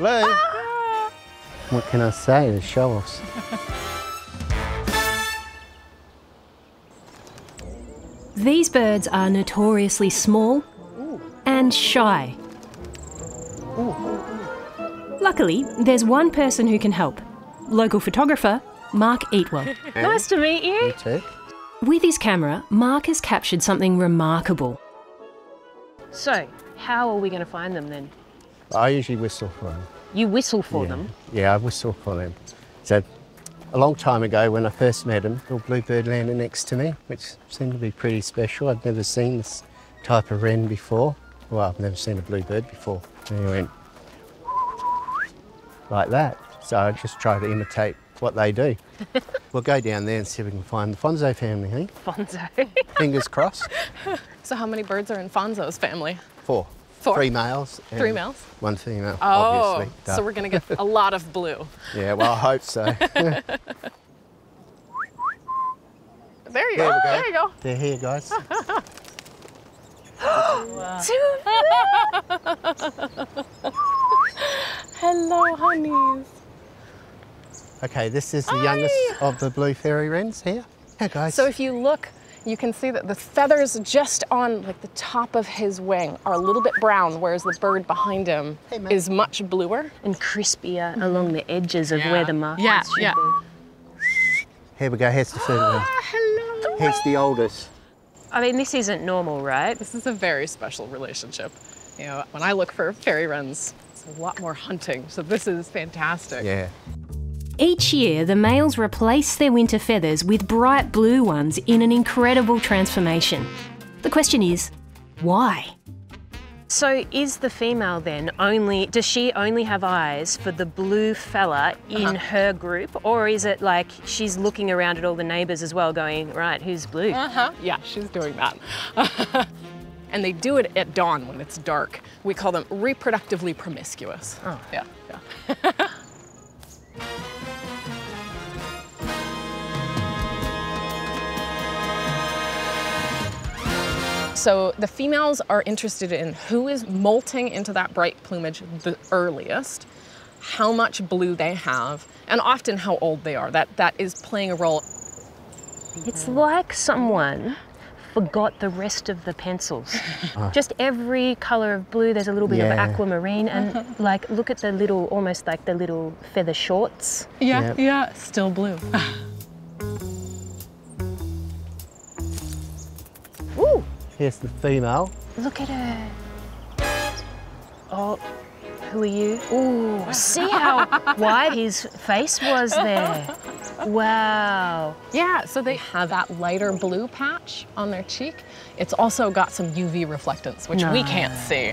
Lay. Ah. What can I say? The show-offs. These birds are notoriously small and shy. Luckily, there's one person who can help. Local photographer, Mark Eatwell. Nice to meet you. You too. With his camera, Mark has captured something remarkable. So, how are we going to find them then? I usually whistle for them. You whistle for them? Yeah, I whistle for them. So, a long time ago when I first met him, little bluebird landed next to me, which seemed to be pretty special. I'd never seen this type of wren before. Well, I've never seen a bluebird before. And he went like that. So I just try to imitate what they do. We'll go down there and see if we can find the Fonzo family, hey? Fonzo. Fingers crossed. So how many birds are in Fonzo's family? Four. Four? Three males. And three males? One female, obviously. Oh, so we're going to get a lot of blue. Yeah, well, I hope so. There you go. Oh, there you go. They're here, guys. Hello, honeys. Okay, this is the youngest of the blue fairy wrens here. Hey, guys. So if you look, you can see that the feathers just on like the top of his wing are a little bit brown, whereas the bird behind him is much bluer. And crispier along the edges of where the markings should be. Here we go, here's the third one. Hello. Here's the oldest. I mean, this isn't normal, right? This is a very special relationship. You know, when I look for fairy wrens, it's a lot more hunting, so this is fantastic. Yeah. Each year, the males replace their winter feathers with bright blue ones in an incredible transformation. The question is, why? So is the female then only, does she only have eyes for the blue fella in her group? Or is it like she's looking around at all the neighbours as well going, right, who's blue? Yeah, she's doing that. And they do it at dawn when it's dark. We call them reproductively promiscuous. Oh. Yeah. So the females are interested in who is molting into that bright plumage the earliest, how much blue they have, and often how old they are. That is playing a role. It's like someone forgot the rest of the pencils. Just every color of blue, there's a little bit of aquamarine, and like, look at the little, almost like the little feather shorts. Yeah, still blue. Ooh. Here's the female. Look at her. Oh, who are you? Ooh, see how wide his face was there. Wow. Yeah, so they have that lighter blue patch on their cheek. It's also got some UV reflectance, which we can't see,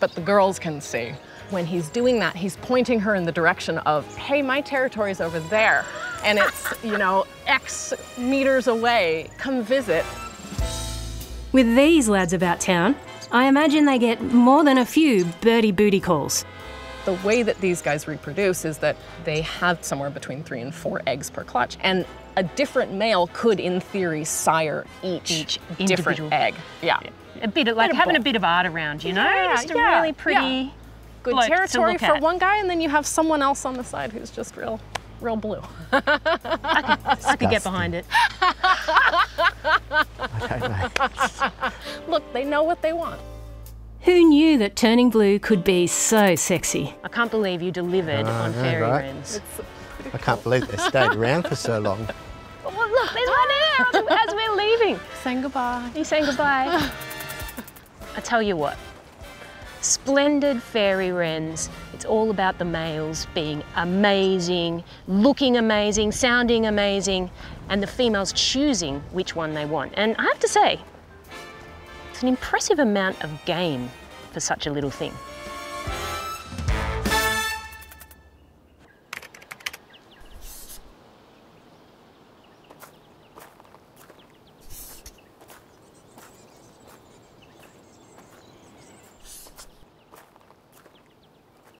but the girls can see. When he's doing that, he's pointing her in the direction of, hey, my territory's over there, and it's, you know, X meters away, come visit. With these lads about town, I imagine they get more than a few birdie booty calls. The way that these guys reproduce is that they have somewhere between 3 and 4 eggs per clutch, and a different male could, in theory, sire each different egg. Yeah. A bit of, like having a bit of art around, you know? Just a really pretty good territory for one guy, and then you have someone else on the side who's just real blue. I could get behind it. Look, they know what they want. Who knew that turning blue could be so sexy? I can't believe you delivered on fairy wrens. I can't believe they stayed around for so long. Well, look, there's one here as we're leaving. Saying goodbye. You saying goodbye. I tell you what, splendid fairy wrens. It's all about the males being amazing, looking amazing, sounding amazing, and the females choosing which one they want. And I have to say, it's an impressive amount of game for such a little thing.